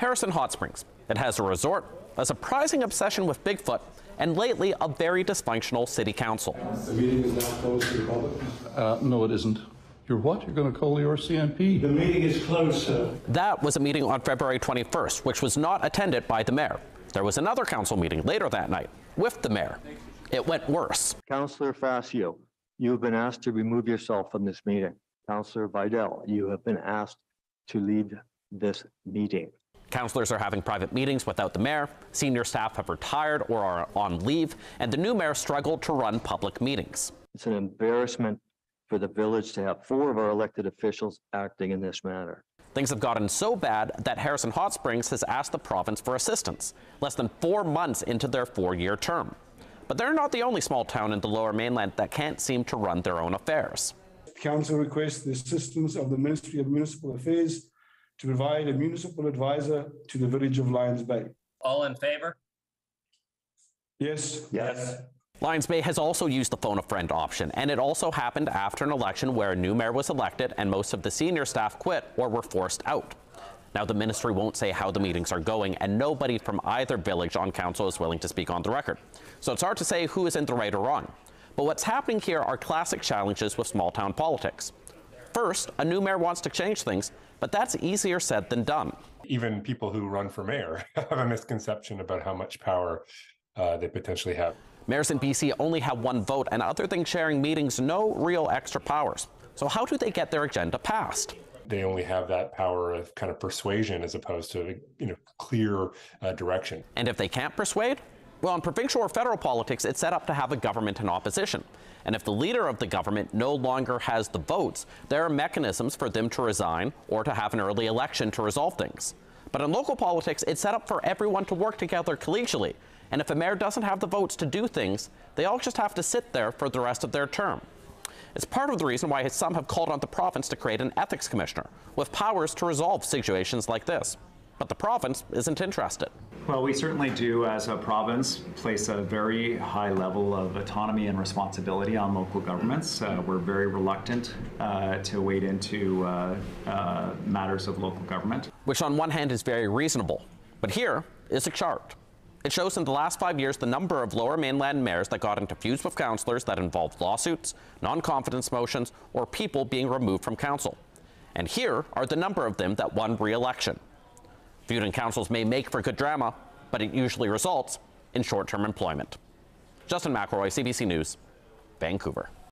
Harrison Hot Springs. It has a resort, a surprising obsession with Bigfoot, and lately a very dysfunctional city council. The meeting is now closed to the public? No, it isn't. You're what? You're going to call the RCMP? The meeting is closed, sir. That was a meeting on February 21st, which was not attended by the mayor. There was another council meeting later that night with the mayor. It went worse. Councillor Fasio, you have been asked to remove yourself from this meeting. Councillor Vidal, you have been asked to leave this meeting. Councillors are having private meetings without the mayor, senior staff have retired or are on leave, and the new mayor struggled to run public meetings. It's an embarrassment for the village to have four of our elected officials acting in this manner. Things have gotten so bad that Harrison Hot Springs has asked the province for assistance, less than 4 months into their four-year term. But they're not the only small town in the Lower Mainland that can't seem to run their own affairs. The council requests the assistance of the Ministry of Municipal Affairs to provide a municipal advisor to the village of Lions Bay. All in favor? Yes. Yes. Lions Bay has also used the phone a friend option, and it also happened after an election where a new mayor was elected and most of the senior staff quit or were forced out. Now the ministry won't say how the meetings are going, and nobody from either village on council is willing to speak on the record. So it's hard to say who is in the right or wrong. But what's happening here are classic challenges with small town politics. First, a new mayor wants to change things, but that's easier said than done. Even people who run for mayor have a misconception about how much power they potentially have. Mayors in BC only have one vote, and other than sharing meetings, no real extra powers. So how do they get their agenda passed? They only have that power of kind of persuasion as opposed to, clear direction. And if they can't persuade? Well, in provincial or federal politics, it's set up to have a government in opposition. And if the leader of the government no longer has the votes, there are mechanisms for them to resign or to have an early election to resolve things. But in local politics, it's set up for everyone to work together collegially. And if a mayor doesn't have the votes to do things, they all just have to sit there for the rest of their term. It's part of the reason why some have called on the province to create an ethics commissioner with powers to resolve situations like this. But the province isn't interested. Well, we certainly do, as a province, place a very high level of autonomy and responsibility on local governments. We're very reluctant to wade into matters of local government. Which on one hand is very reasonable, but here is a chart. It shows in the last 5 years the number of Lower Mainland mayors that got into feuds with councillors that involved lawsuits, non-confidence motions, or people being removed from council. And here are the number of them that won re-election. Feuding councils may make for good drama, but it usually results in short-term employment. Justin McElroy, CBC News, Vancouver.